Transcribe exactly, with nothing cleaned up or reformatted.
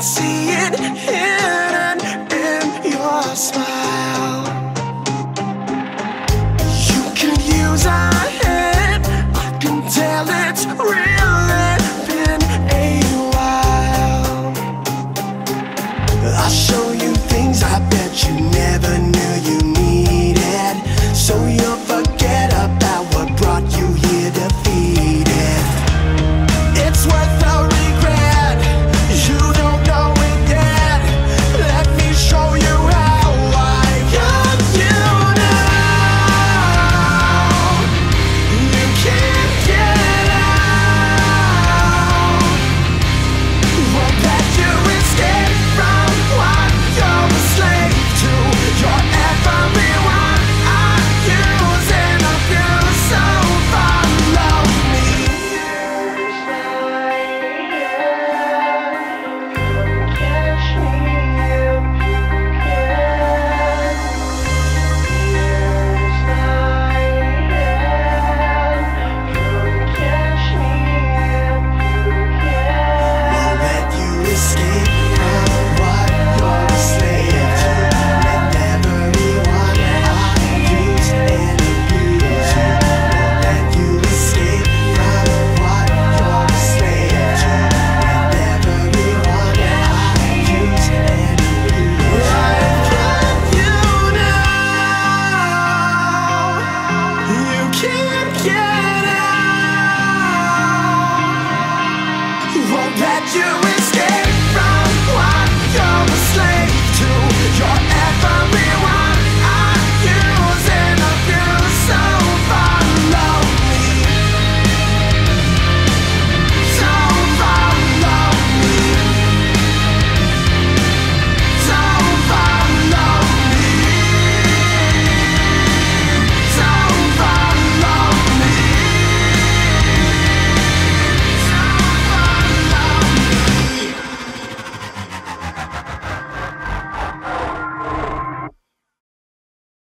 See it hidden in your smile.